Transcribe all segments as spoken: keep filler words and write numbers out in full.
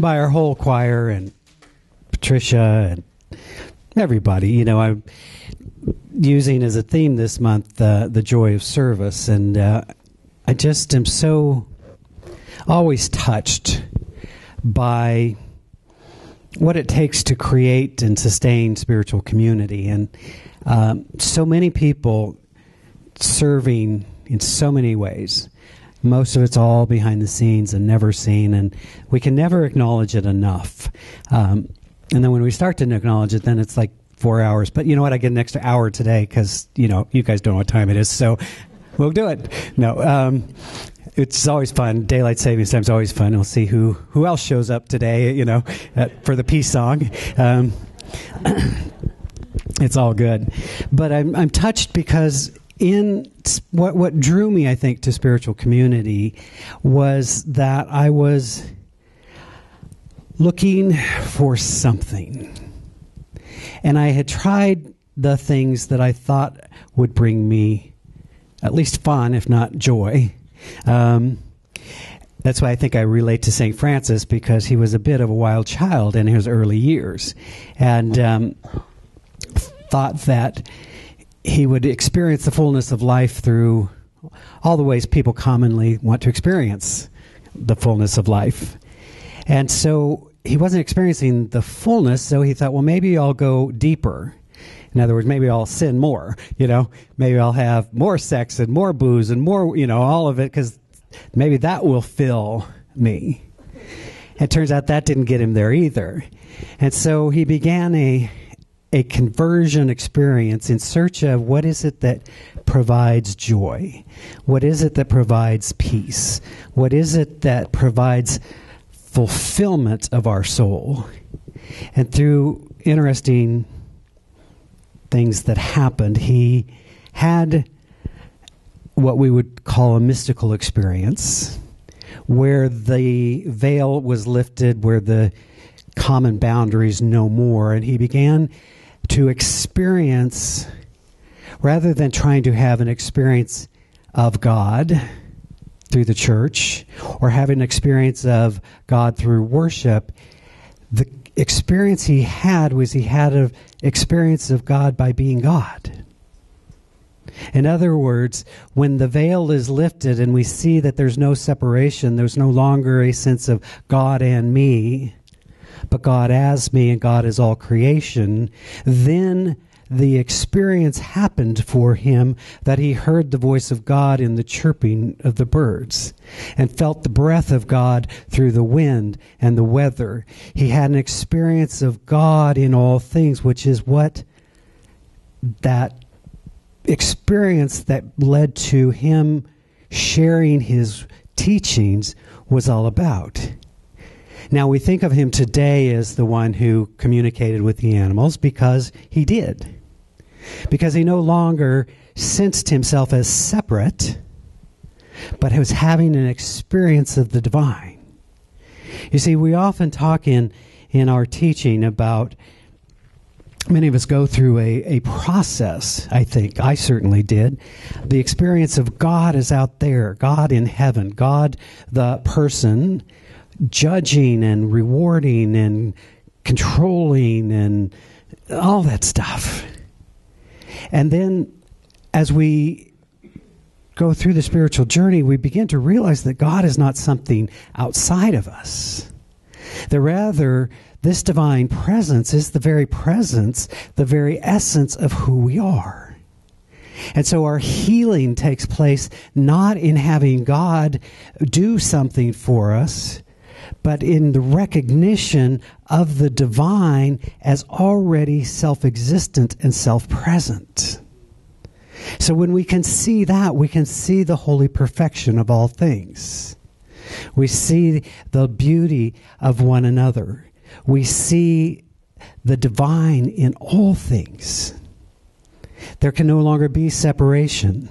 by our whole choir and Patricia and everybody. You know, I'm using as a theme this month uh, the joy of service, and uh, I just am so always touched by what it takes to create and sustain spiritual community, and um, so many people serving in so many ways. Most of it's all behind the scenes and never seen, and we can never acknowledge it enough. Um, and then when we start to acknowledge it, then it's like four hours. But you know what? I get an extra hour today because, you know, you guys don't know what time it is, so we'll do it. No, um, it's always fun. Daylight savings time is always fun. We'll see who, who else shows up today, you know, at, for the peace song. Um, it's all good. But I'm, I'm touched because in what what drew me, I think, to spiritual community was that I was looking for something. And I had tried the things that I thought would bring me at least fun, if not joy. Um, that's why I think I relate to Saint Francis, because he was a bit of a wild child in his early years, and um, thought that he would experience the fullness of life through all the ways people commonly want to experience the fullness of life. And so he wasn't experiencing the fullness, so he thought, well, maybe I'll go deeper. In other words, maybe I'll sin more, you know, maybe I'll have more sex and more booze and more, you know, all of it, because maybe that will fill me. It turns out that didn't get him there either. And so he began a a conversion experience in search of what is it that provides joy? What is it that provides peace? What is it that provides fulfillment of our soul? And through interesting things that happened, he had what we would call a mystical experience, where the veil was lifted, where the common boundaries no more, and he began to experience, rather than trying to have an experience of God through the church or having an experience of God through worship, the experience he had was he had an experience of God by being God. In other words, when the veil is lifted and we see that there's no separation, there's no longer a sense of God and me, but God as me and God is all creation, then the experience happened for him that he heard the voice of God in the chirping of the birds and felt the breath of God through the wind and the weather. He had an experience of God in all things, which is what that experience that led to him sharing his teachings was all about. Now, we think of him today as the one who communicated with the animals, because he did. Because he no longer sensed himself as separate, but he was having an experience of the divine. You see, we often talk in, in our teaching about, many of us go through a, a process, I think. I certainly did. The experience of God is out there, God in heaven, God the person, judging and rewarding and controlling and all that stuff. And then as we go through the spiritual journey, we begin to realize that God is not something outside of us. That rather, this divine presence is the very presence, the very essence of who we are. And so our healing takes place not in having God do something for us, but in the recognition of the divine as already self-existent and self-present. So when we can see that, we can see the holy perfection of all things. We see the beauty of one another. We see the divine in all things. There can no longer be separation.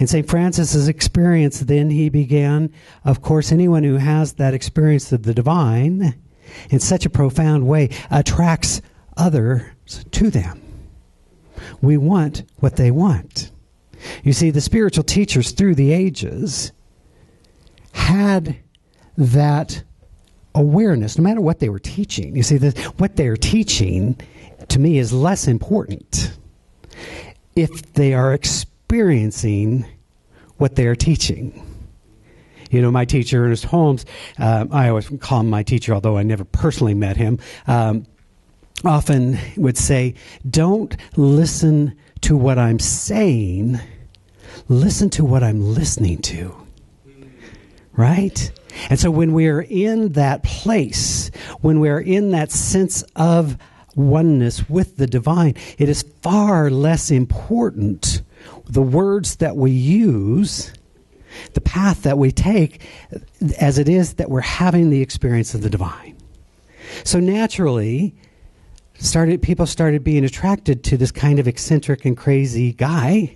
In Saint Francis's experience, then he began, of course, anyone who has that experience of the divine in such a profound way attracts others to them. We want what they want. You see, the spiritual teachers through the ages had that awareness, no matter what they were teaching. You see, the, what they're teaching, to me, is less important if they are experiencing what they are teaching. You know, my teacher, Ernest Holmes, um, I always call him my teacher, although I never personally met him, um, often would say, don't listen to what I'm saying, listen to what I'm listening to, right? And so when we're in that place, when we're in that sense of oneness with the divine, it is far less important the words that we use, the path that we take, as it is that we're having the experience of the divine. So naturally, started people started being attracted to this kind of eccentric and crazy guy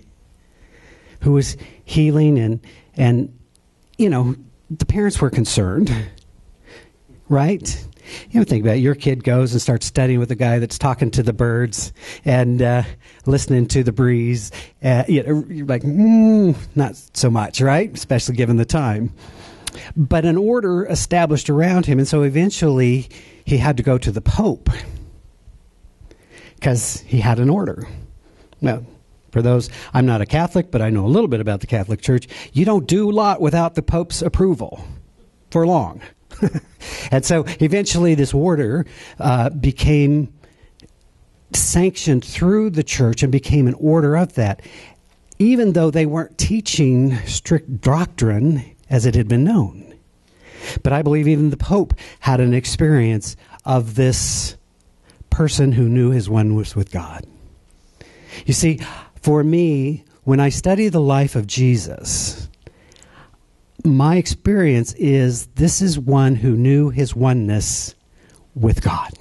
who was healing, and and you know, the parents were concerned, right? You know, think about it. Your kid goes and starts studying with a guy that's talking to the birds and uh, listening to the breeze. Uh, you know, you're like, mm, not so much, right? Especially given the time. But an order established around him, and so eventually he had to go to the Pope because he had an order. Now, for those, I'm not a Catholic, but I know a little bit about the Catholic Church. You don't do a lot without the Pope's approval for long. And so eventually this order uh, became sanctioned through the church and became an order of that, even though they weren't teaching strict doctrine as it had been known. But I believe even the Pope had an experience of this person who knew his oneness with God. You see, for me, when I study the life of Jesus, my experience is this is one who knew his oneness with God.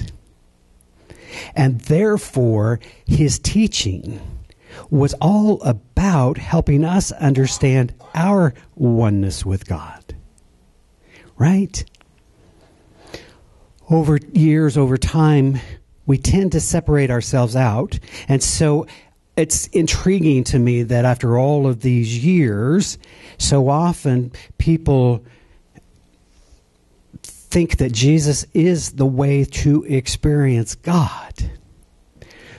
And therefore, his teaching was all about helping us understand our oneness with God. Right? Over years, over time, we tend to separate ourselves out. And so it's intriguing to me that after all of these years, so often people think that Jesus is the way to experience God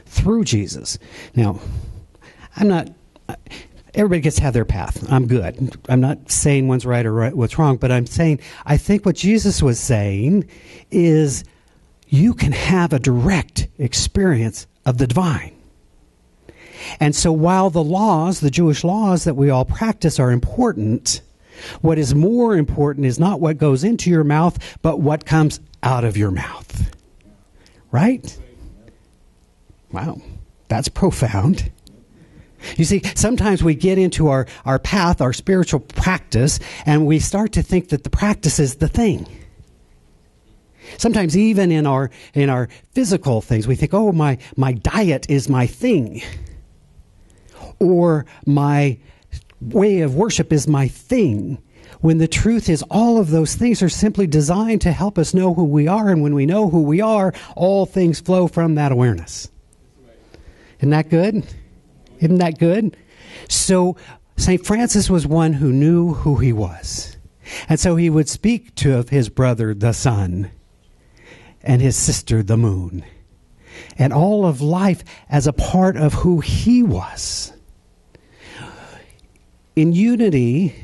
through Jesus. Now, I'm not, everybody gets to have their path. I'm good. I'm not saying one's right or right, what's wrong, but I'm saying I think what Jesus was saying is you can have a direct experience of the divine. And so while the laws, the Jewish laws that we all practice are important, what is more important is not what goes into your mouth, but what comes out of your mouth. Right? Wow, that's profound. You see, sometimes we get into our, our path, our spiritual practice, and we start to think that the practice is the thing. Sometimes even in our, in our physical things, we think, oh, my, my diet is my thing. Or my way of worship is my thing, when the truth is all of those things are simply designed to help us know who we are. And when we know who we are, all things flow from that awareness. Isn't that good? Isn't that good? So Saint Francis was one who knew who he was. And so he would speak to of his brother, the sun, and his sister, the moon, and all of life as a part of who he was. In unity,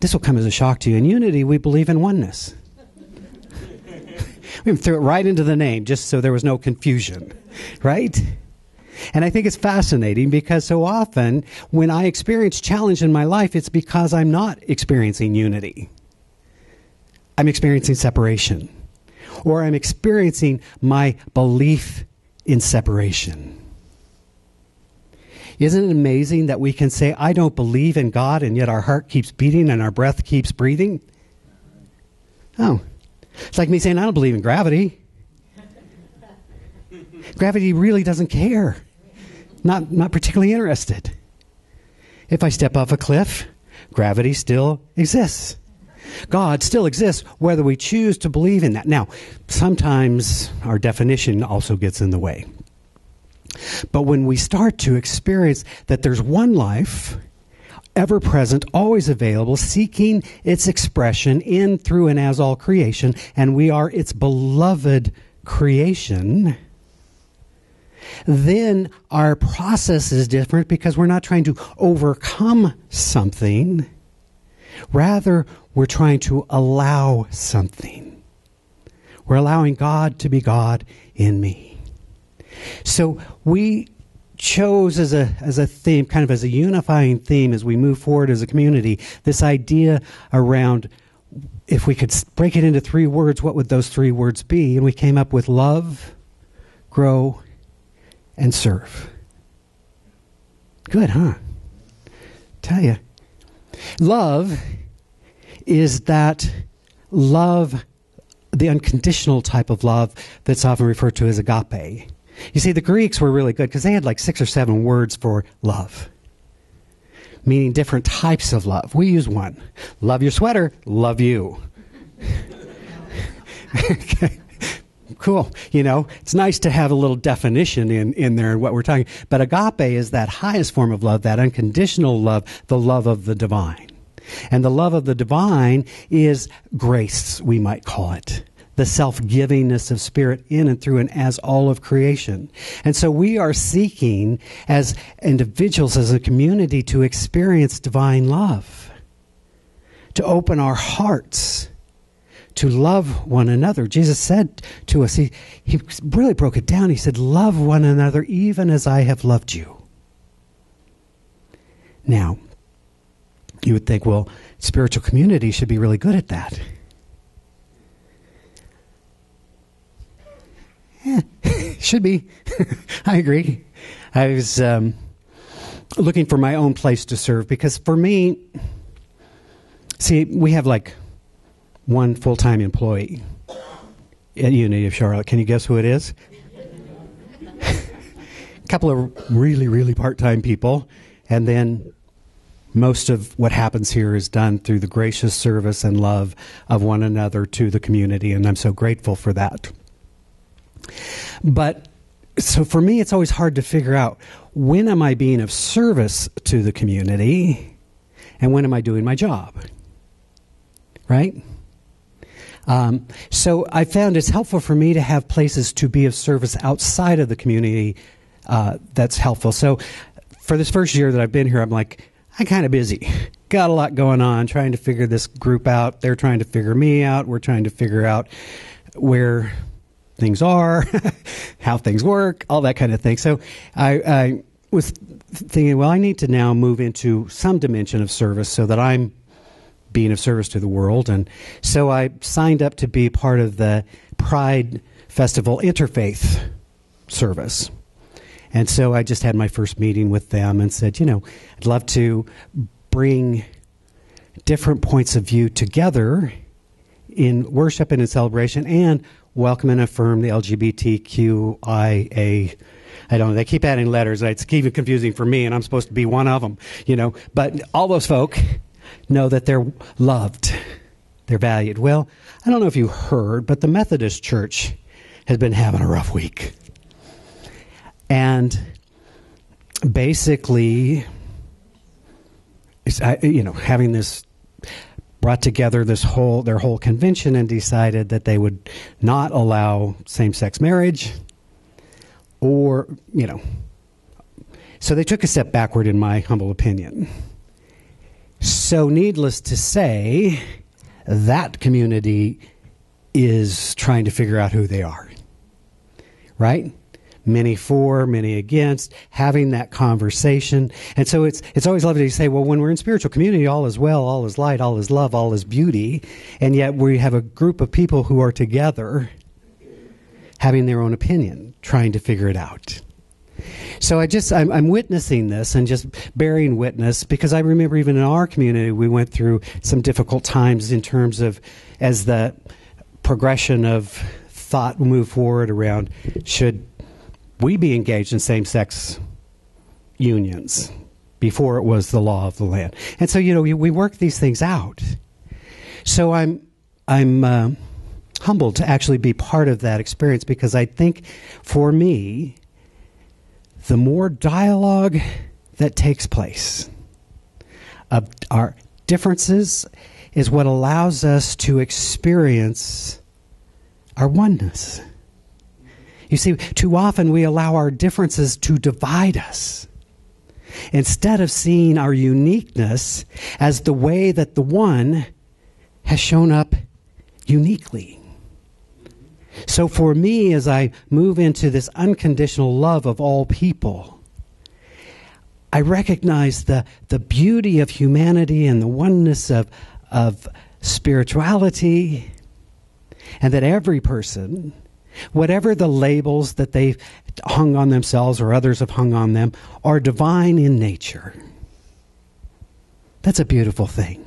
this will come as a shock to you. In unity, we believe in oneness. We threw it right into the name just so there was no confusion, right? And I think it's fascinating because so often when I experience challenge in my life, it's because I'm not experiencing unity. I'm experiencing separation, or I'm experiencing my belief in separation. Isn't it amazing that we can say, I don't believe in God, and yet our heart keeps beating and our breath keeps breathing? Oh, it's like me saying, I don't believe in gravity. Gravity really doesn't care. Not, not particularly interested. If I step off a cliff, gravity still exists. God still exists, whether we choose to believe in that. Now, sometimes our definition also gets in the way. But when we start to experience that there's one life, ever-present, always available, seeking its expression in, through, and as all creation, and we are its beloved creation, then our process is different because we're not trying to overcome something. Rather, we're trying to allow something. We're allowing God to be God in me. So we chose as a, as a theme, kind of as a unifying theme as we move forward as a community, this idea around if we could break it into three words, what would those three words be? And we came up with love, grow, and serve. Good, huh? Tell you. Love is that love, the unconditional type of love that's often referred to as agape. You see, the Greeks were really good because they had like six or seven words for love, meaning different types of love. We use one. Love your sweater, love you. Okay. Cool. You know, it's nice to have a little definition in, in there in what we're talking. But agape is that highest form of love, that unconditional love, the love of the divine. And the love of the divine is grace, we might call it. The self-givingness of spirit in and through and as all of creation. And so we are seeking as individuals, as a community, to experience divine love, to open our hearts, to love one another. Jesus said to us, he, he really broke it down. He said, love one another even as I have loved you. Now, you would think, well, spiritual community should be really good at that. Yeah, should be. I agree. I was um, looking for my own place to serve because for me, see, we have like one full-time employee at Unity of Charlotte. Can you guess who it is? A couple of really, really part-time people. And then most of what happens here is done through the gracious service and love of one another to the community. And I'm so grateful for that. But so for me, it's always hard to figure out, when am I being of service to the community and when am I doing my job, right? Um, so I found it's helpful for me to have places to be of service outside of the community uh, that's helpful. So for this first year that I've been here, I'm like, I'm kind of busy. Got a lot going on, trying to figure this group out. They're trying to figure me out. We're trying to figure out where things are, how things work, all that kind of thing. So I, I was thinking, well, I need to now move into some dimension of service so that I'm being of service to the world. And so I signed up to be part of the Pride Festival Interfaith service. And so I just had my first meeting with them and said, you know, I'd love to bring different points of view together in worship and in celebration and welcome and affirm the L G B T Q I A. I don't know. They keep adding letters. It's even confusing for me, and I'm supposed to be one of them, you know. But all those folk know that they're loved. They're valued. Well, I don't know if you heard, but the Methodist Church has been having a rough week. And basically, it's, I, you know, having this brought together this whole their whole convention and decided that they would not allow same-sex marriage or, you know. So they took a step backward, in my humble opinion. So needless to say, that community is trying to figure out who they are, right? Many for, many against, having that conversation. And so it's it's always lovely to say, well, when we're in spiritual community, all is well, all is light, all is love, all is beauty. And yet we have a group of people who are together having their own opinion, trying to figure it out. So I just, I'm, I'm witnessing this and just bearing witness because I remember even in our community, we went through some difficult times in terms of as the progression of thought moved forward around should we be engaged in same-sex unions before it was the law of the land. And so, you know, we, we work these things out. So I'm, I'm uh, humbled to actually be part of that experience because I think for me, the more dialogue that takes place of our differences is what allows us to experience our oneness. You see, too often we allow our differences to divide us, instead of seeing our uniqueness as the way that the one has shown up uniquely. So for me, as I move into this unconditional love of all people, I recognize the, the beauty of humanity and the oneness of, of spirituality, and that every person, whatever the labels that they've hung on themselves or others have hung on them, are divine in nature. That's a beautiful thing.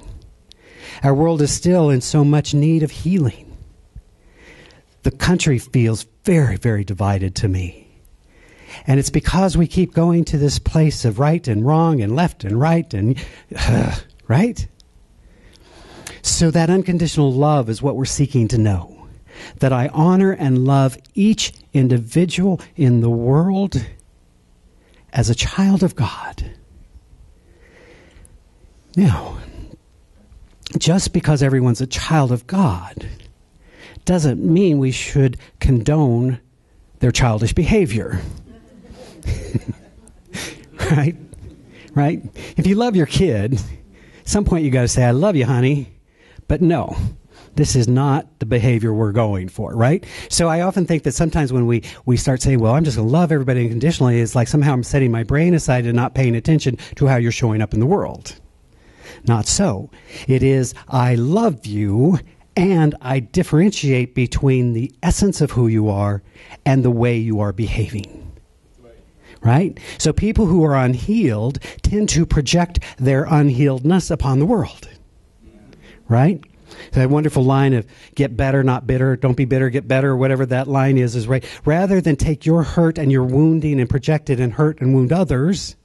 Our world is still in so much need of healing. The country feels very, very divided to me. And it's because we keep going to this place of right and wrong and left and right and, uh, right? So that unconditional love is what we're seeking to know. That I honor and love each individual in the world as a child of God. Now, just because everyone's a child of God doesn't mean we should condone their childish behavior. Right? Right? If you love your kid, at some point you got to say, I love you, honey, but no. This is not the behavior we're going for, right? So I often think that sometimes when we, we start saying, well, I'm just going to love everybody unconditionally, it's like somehow I'm setting my brain aside and not paying attention to how you're showing up in the world. Not so. It is, I love you, and I differentiate between the essence of who you are and the way you are behaving. Right? So people who are unhealed tend to project their unhealedness upon the world. Right? That wonderful line of get better, not bitter, don't be bitter, get better, whatever that line is, is right. Rather than take your hurt and your wounding and project it and hurt and wound others,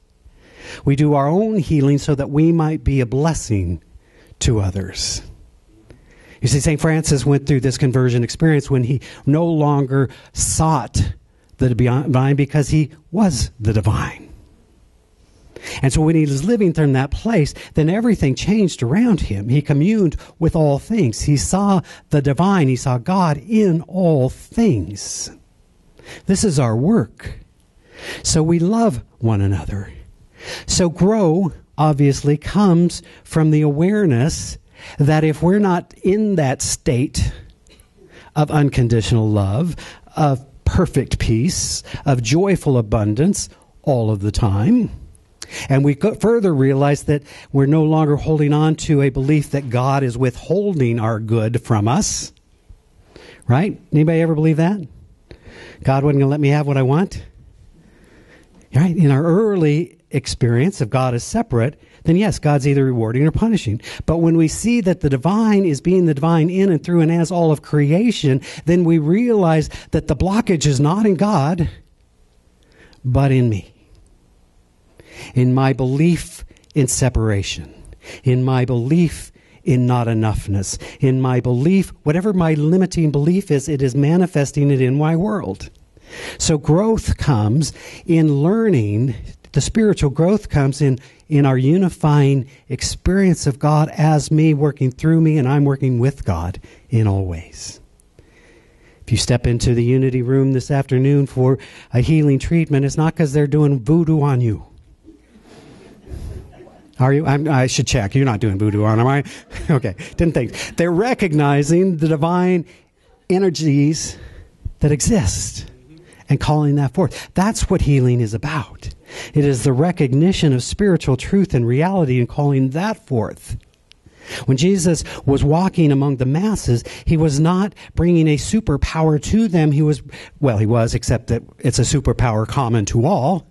we do our own healing so that we might be a blessing to others. You see, Saint Francis went through this conversion experience when he no longer sought the divine because he was the divine. And so when he was living from that place, then everything changed around him. He communed with all things. He saw the divine. He saw God in all things. This is our work. So we love one another. So grow, obviously, comes from the awareness that if we're not in that state of unconditional love, of perfect peace, of joyful abundance all of the time, and we further realize that we're no longer holding on to a belief that God is withholding our good from us. Right? Anybody ever believe that? God wasn't going to let me have what I want? Right? In our early experience of God as separate, then yes, God's either rewarding or punishing. But when we see that the divine is being the divine in and through and as all of creation, then we realize that the blockage is not in God, but in me. In my belief in separation, in my belief in not enoughness, in my belief, whatever my limiting belief is, it is manifesting it in my world. So growth comes in learning, the spiritual growth comes in, in our unifying experience of God as me working through me, and I'm working with God in all ways. If you step into the Unity Room this afternoon for a healing treatment, it's not because they're doing voodoo on you. Are you? I'm, I should check. You're not doing voodoo, am I? Okay, didn't think. They're recognizing the divine energies that exist and calling that forth. That's what healing is about. It is the recognition of spiritual truth and reality and calling that forth. When Jesus was walking among the masses, he was not bringing a superpower to them. He was, well, he was, except that it's a superpower common to all.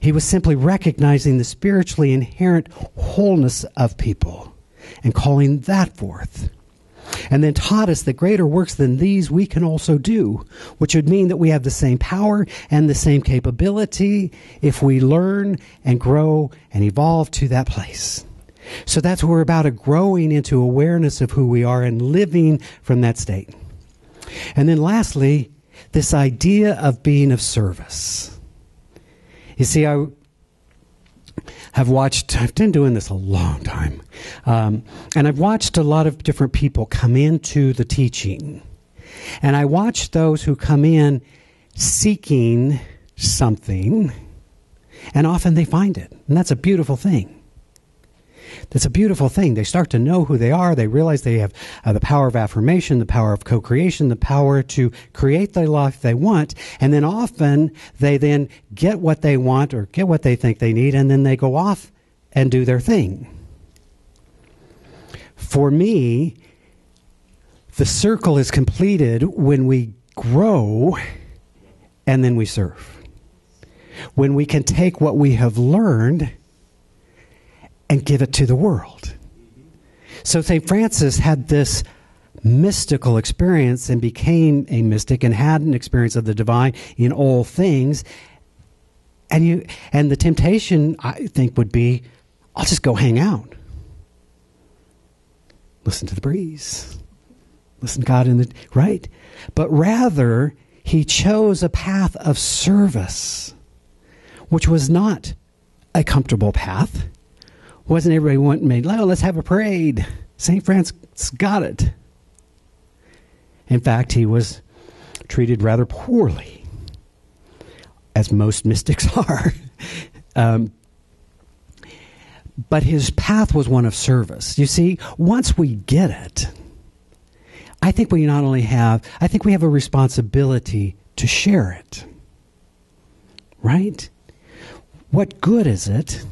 He was simply recognizing the spiritually inherent wholeness of people and calling that forth. And then taught us that greater works than these we can also do, which would mean that we have the same power and the same capability if we learn and grow and evolve to that place. So that's what we're about, a growing into awareness of who we are and living from that state. And then lastly, this idea of being of service. You see, I, have watched, I've been doing this a long time, um, and I've watched a lot of different people come into the teaching. And I watch those who come in seeking something, and often they find it. And that's a beautiful thing. That's a beautiful thing. They start to know who they are. They realize they have uh, the power of affirmation, the power of co-creation, the power to create the life they want. And then often they then get what they want or get what they think they need, and then they go off and do their thing. For me, the circle is completed when we grow and then we serve. When we can take what we have learned and give it to the world. So Saint Francis had this mystical experience and became a mystic and had an experience of the divine in all things. And you, and the temptation, I think, would be, I'll just go hang out. Listen to the breeze. Listen to God in the, right? But rather, he chose a path of service, which was not a comfortable path. Wasn't everybody wanting made, oh, let's have a parade. Saint Francis got it. In fact, he was treated rather poorly, as most mystics are. um, but his path was one of service. You see, once we get it, I think we not only have, I think we have a responsibility to share it. Right? What good is it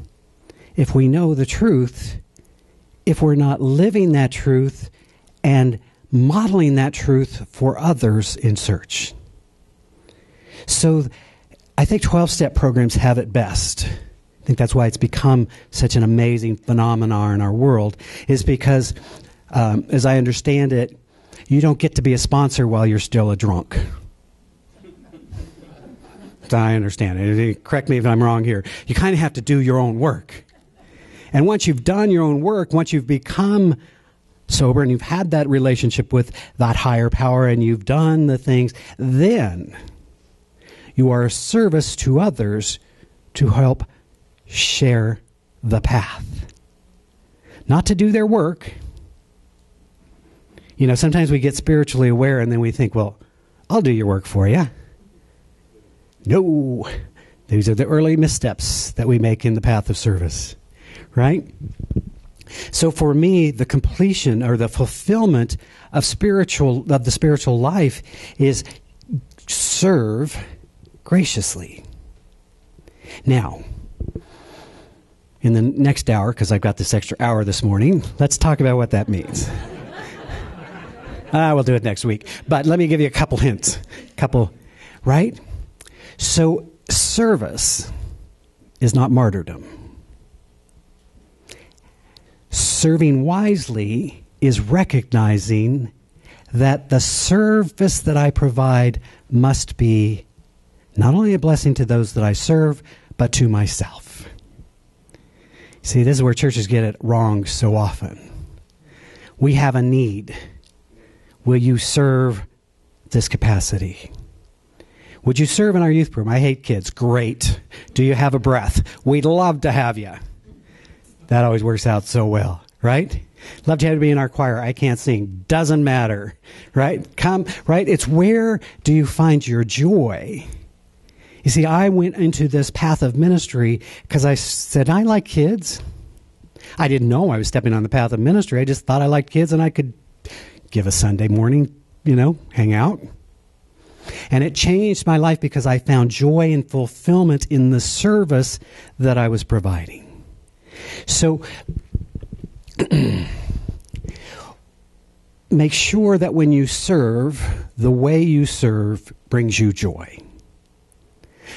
if we know the truth, if we're not living that truth and modeling that truth for others in search? So I think twelve-step programs have it best. I think that's why it's become such an amazing phenomenon in our world, is because, um, as I understand it, you don't get to be a sponsor while you're still a drunk. I understand it. Correct me if I'm wrong here. You kind of have to do your own work. And once you've done your own work, once you've become sober and you've had that relationship with that higher power and you've done the things, then you are a service to others to help share the path. Not to do their work. You know, sometimes we get spiritually aware and then we think, well, I'll do your work for you. No. These are the early missteps that we make in the path of service. Right? So for me, the completion or the fulfillment of spiritual of the spiritual life is serve graciously. Now, in the next hour, because I've got this extra hour this morning, let's talk about what that means. I will do it next week. But let me give you a couple hints. Couple, right? So service is not martyrdom. Serving wisely is recognizing that the service that I provide must be not only a blessing to those that I serve, but to myself. See, this is where churches get it wrong so often. We have a need. Will you serve this capacity? Would you serve in our youth program? I hate kids. Great. Do you have a breath? We'd love to have you. That always works out so well. Right? Love to have you be in our choir. I can't sing. Doesn't matter. Right? Come, right? It's where do you find your joy? You see, I went into this path of ministry because I said, I like kids. I didn't know I was stepping on the path of ministry. I just thought I liked kids and I could give a Sunday morning, you know, hang out. And it changed my life because I found joy and fulfillment in the service that I was providing. So make sure that when you serve, the way you serve brings you joy.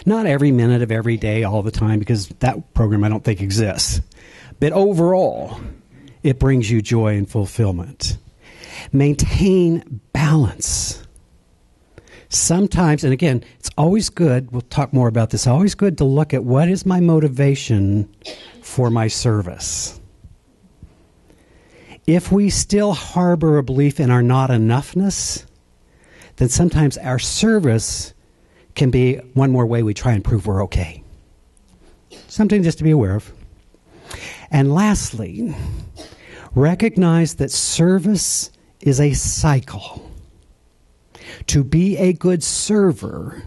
Not every minute of every day, all the time, because that program I don't think exists. But overall, it brings you joy and fulfillment. Maintain balance. Sometimes, and again, it's always good, we'll talk more about this, always good to look at what is my motivation for my service. If we still harbor a belief in our not enoughness, then sometimes our service can be one more way we try and prove we're okay. Something just to be aware of. And lastly, recognize that service is a cycle. To be a good server,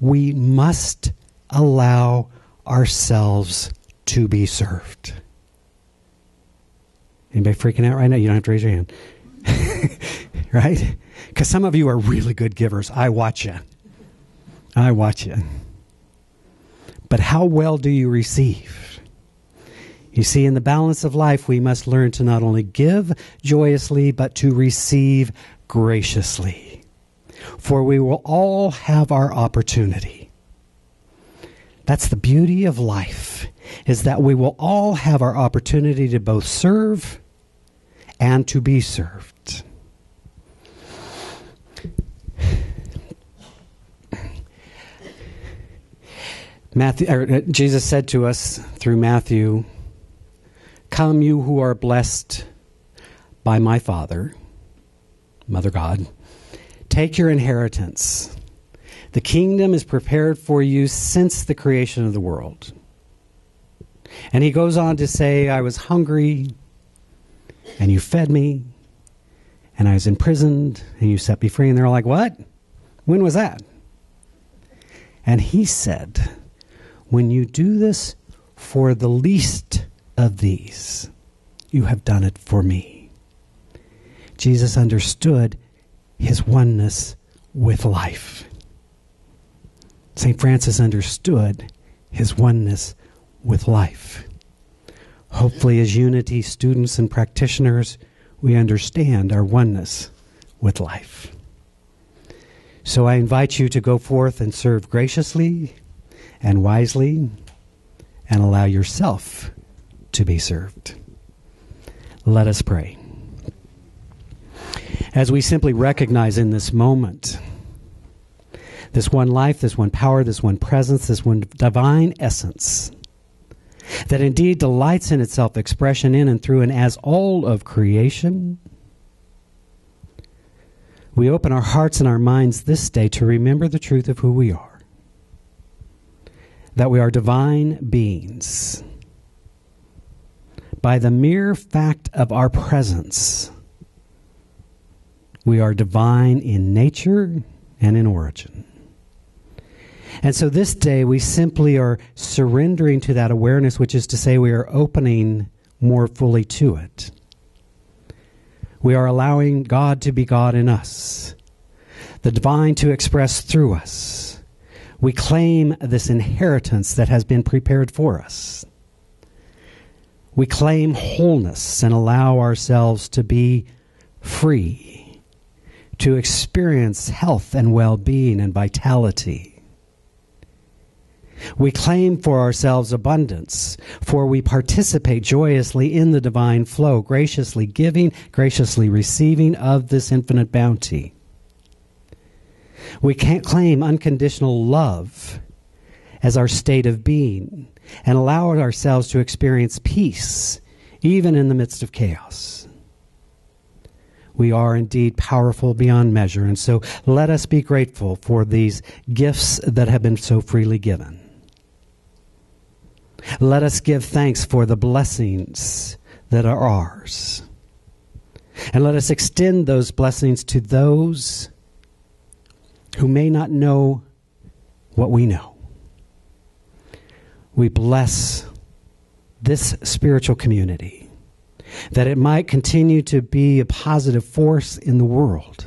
we must allow ourselves to be served. Anybody freaking out right now? You don't have to raise your hand. Right? Because some of you are really good givers. I watch you. I watch you. But how well do you receive? You see, in the balance of life, we must learn to not only give joyously, but to receive graciously. For we will all have our opportunity. That's the beauty of life, is that we will all have our opportunity to both serve and to be served. Matthew, or Jesus said to us through Matthew, "Come, you who are blessed by my Father, Mother God, take your inheritance. The kingdom is prepared for you since the creation of the world." And he goes on to say, "I was hungry, and you fed me, and I was imprisoned, and you set me free." And they're like, "What? When was that?" And he said, "When you do this for the least of these, you have done it for me." Jesus understood his oneness with life. Saint Francis understood his oneness with life. Hopefully, as Unity students and practitioners, we understand our oneness with life. So I invite you to go forth and serve graciously and wisely, and allow yourself to be served. Let us pray. As we simply recognize in this moment this one life, this one power, this one presence, this one divine essence that indeed delights in itself expression in and through and as all of creation, we open our hearts and our minds this day to remember the truth of who we are, that we are divine beings. By the mere fact of our presence, we are divine in nature and in origin. And so this day we simply are surrendering to that awareness, which is to say we are opening more fully to it. We are allowing God to be God in us, the divine to express through us. We claim this inheritance that has been prepared for us. We claim wholeness and allow ourselves to be free, to experience health and well-being and vitality. We claim for ourselves abundance, for we participate joyously in the divine flow, graciously giving, graciously receiving of this infinite bounty. We can't claim unconditional love as our state of being and allow ourselves to experience peace, even in the midst of chaos. We are indeed powerful beyond measure, and so let us be grateful for these gifts that have been so freely given. Let us give thanks for the blessings that are ours. And let us extend those blessings to those who may not know what we know. We bless this spiritual community, that it might continue to be a positive force in the world,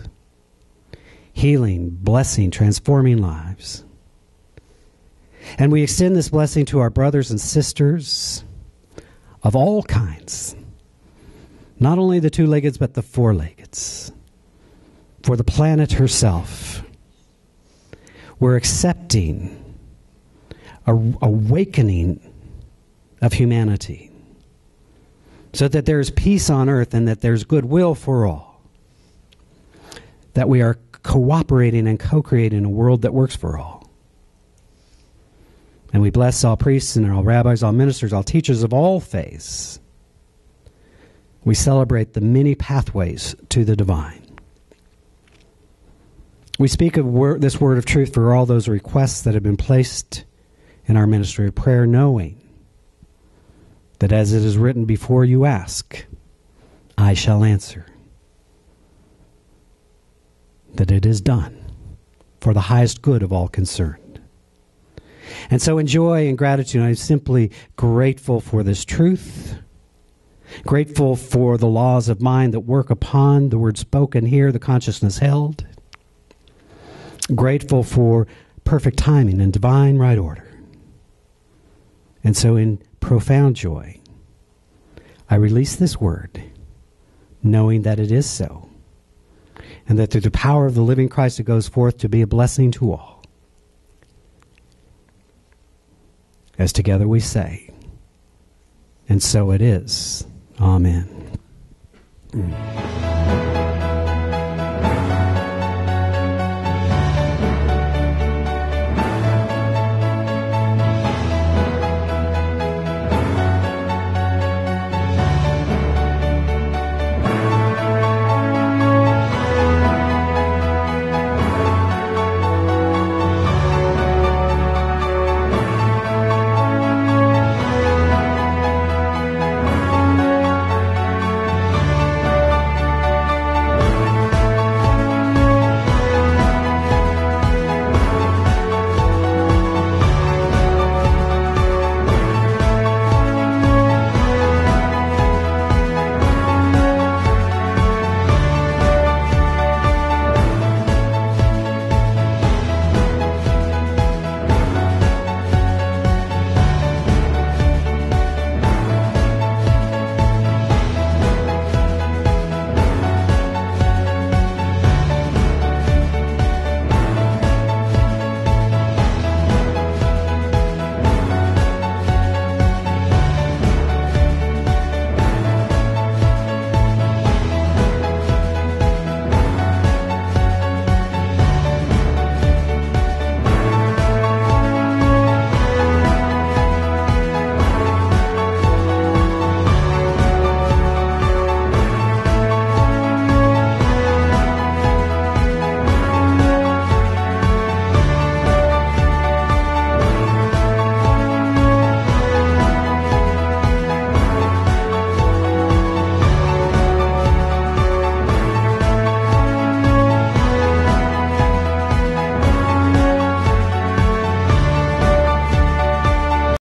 healing, blessing, transforming lives. And we extend this blessing to our brothers and sisters of all kinds, not only the two-leggeds, but the four-leggeds, for the planet herself. We're accepting an awakening of humanity so that there is peace on earth and that there's goodwill for all, that we are cooperating and co-creating a world that works for all. And we bless all priests and all rabbis, all ministers, all teachers of all faiths. We celebrate the many pathways to the divine. We speak of word, this word of truth for all those requests that have been placed in our ministry of prayer, knowing that as it is written, before you ask, I shall answer. That it is done for the highest good of all concerned. And so in joy and gratitude, I'm simply grateful for this truth, grateful for the laws of mind that work upon the word spoken here, the consciousness held, grateful for perfect timing and divine right order. And so in profound joy, I release this word, knowing that it is so, and that through the power of the living Christ, it goes forth to be a blessing to all. As together we say, and so it is. Amen. Mm.